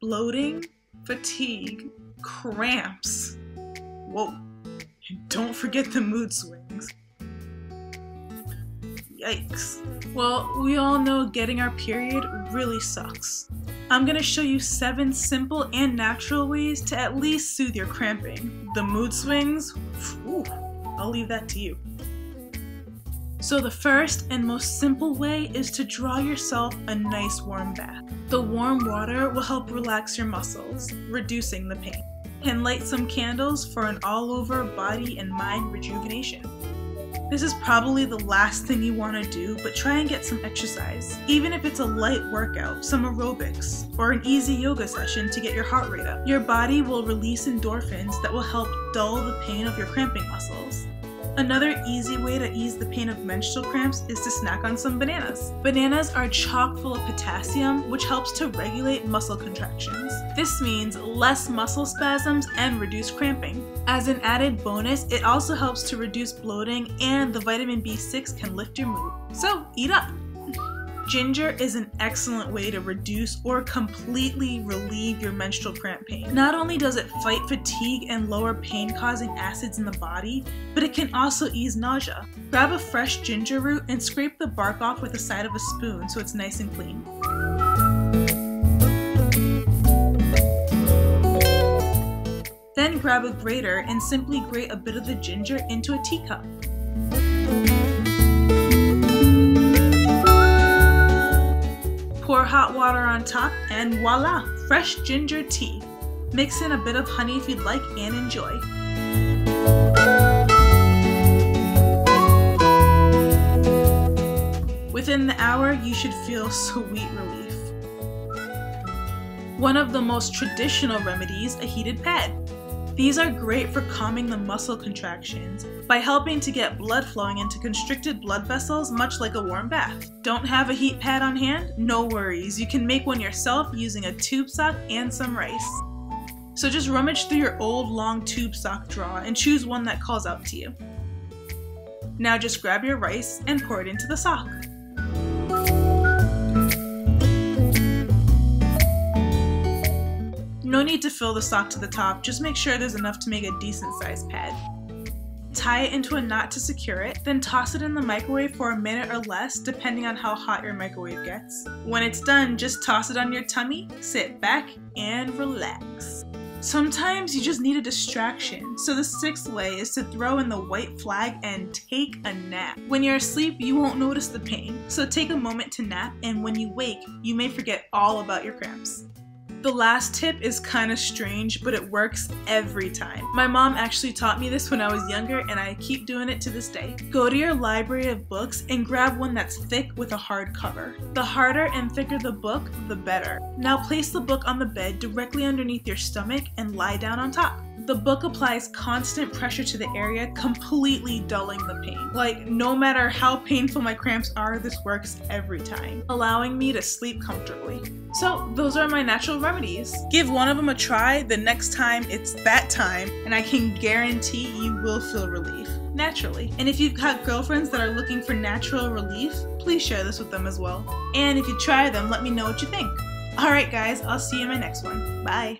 bloating, fatigue, cramps. Whoa, and don't forget the mood swings. Yikes. Well, we all know getting our period really sucks. I'm gonna show you 7 simple and natural ways to at least soothe your cramping. The mood swings, ooh, I'll leave that to you. So the first and most simple way is to draw yourself a nice warm bath. The warm water will help relax your muscles, reducing the pain. And light some candles for an all-over body and mind rejuvenation. This is probably the last thing you want to do, but try and get some exercise. Even if it's a light workout, some aerobics, or an easy yoga session to get your heart rate up. Your body will release endorphins that will help dull the pain of your cramping muscles. Another easy way to ease the pain of menstrual cramps is to snack on some bananas. Bananas are chock full of potassium, which helps to regulate muscle contractions. This means less muscle spasms and reduced cramping. As an added bonus, it also helps to reduce bloating, and the vitamin B6 can lift your mood. So eat up! Ginger is an excellent way to reduce or completely relieve your menstrual cramp pain. Not only does it fight fatigue and lower pain-causing acids in the body, but it can also ease nausea. Grab a fresh ginger root and scrape the bark off with the side of a spoon so it's nice and clean. Then grab a grater and simply grate a bit of the ginger into a teacup. Pour hot water on top and voila, fresh ginger tea. Mix in a bit of honey if you'd like and enjoy. Within the hour, you should feel sweet relief. One of the most traditional remedies, a heated pad. These are great for calming the muscle contractions by helping to get blood flowing into constricted blood vessels, much like a warm bath. Don't have a heat pad on hand? No worries, you can make one yourself using a tube sock and some rice. So just rummage through your old long tube sock drawer and choose one that calls out to you. Now just grab your rice and pour it into the sock. No need to fill the sock to the top, just make sure there's enough to make a decent sized pad. Tie it into a knot to secure it, then toss it in the microwave for a minute or less, depending on how hot your microwave gets. When it's done, just toss it on your tummy, sit back, and relax. Sometimes you just need a distraction, so the 6th way is to throw in the white flag and take a nap. When you're asleep, you won't notice the pain, so take a moment to nap, and when you wake, you may forget all about your cramps. The last tip is kind of strange, but it works every time. My mom actually taught me this when I was younger, and I keep doing it to this day. Go to your library of books and grab one that's thick with a hard cover. The harder and thicker the book, the better. Now place the book on the bed directly underneath your stomach and lie down on top. The book applies constant pressure to the area, completely dulling the pain. Like, no matter how painful my cramps are, this works every time, allowing me to sleep comfortably. So those are my natural remedies. Give one of them a try the next time it's that time, and I can guarantee you will feel relief, naturally. And if you've got girlfriends that are looking for natural relief, please share this with them as well. And if you try them, let me know what you think. Alright guys, I'll see you in my next one. Bye!